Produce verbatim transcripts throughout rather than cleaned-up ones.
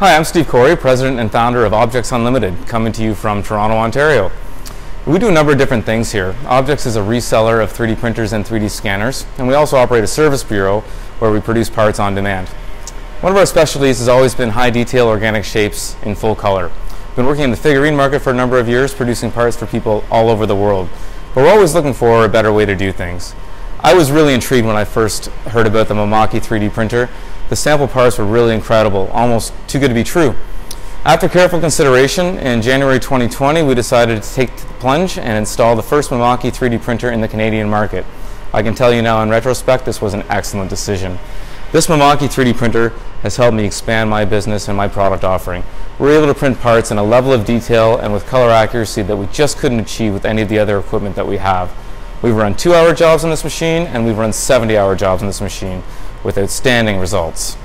Hi, I'm Steve Corey, president and founder of Objex Unlimited, coming to you from Toronto, Ontario. We do a number of different things here. Objex is a reseller of three D printers and three D scanners, and we also operate a service bureau where we produce parts on demand. One of our specialties has always been high detail organic shapes in full color. We've been working in the figurine market for a number of years, producing parts for people all over the world. But we're always looking for a better way to do things. I was really intrigued when I first heard about the Mimaki three D printer. The sample parts were really incredible, almost too good to be true. After careful consideration, in January twenty twenty, we decided to take the plunge and install the first Mimaki three D printer in the Canadian market. I can tell you now in retrospect, this was an excellent decision. This Mimaki three D printer has helped me expand my business and my product offering. We're able to print parts in a level of detail and with color accuracy that we just couldn't achieve with any of the other equipment that we have. We've run two hour jobs on this machine, and we've run seventy hour jobs on this machine with outstanding results.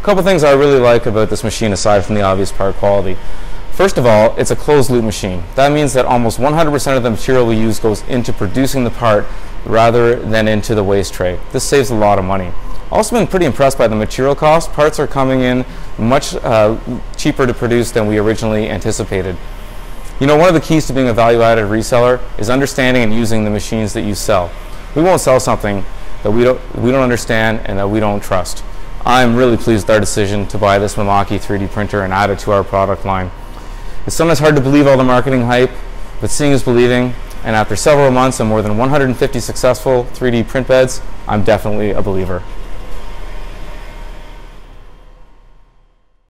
A couple things I really like about this machine aside from the obvious part quality. First of all, it's a closed loop machine. That means that almost one hundred percent of the material we use goes into producing the part rather than into the waste tray. This saves a lot of money. Also been pretty impressed by the material cost. Parts are coming in much uh, cheaper to produce than we originally anticipated. You know, one of the keys to being a value-added reseller is understanding and using the machines that you sell. We won't sell something that we don't, we don't understand and that we don't trust. I'm really pleased with our decision to buy this Mimaki three D printer and add it to our product line. It's sometimes hard to believe all the marketing hype, but seeing is believing, and after several months and more than one hundred fifty successful three D print beds, I'm definitely a believer.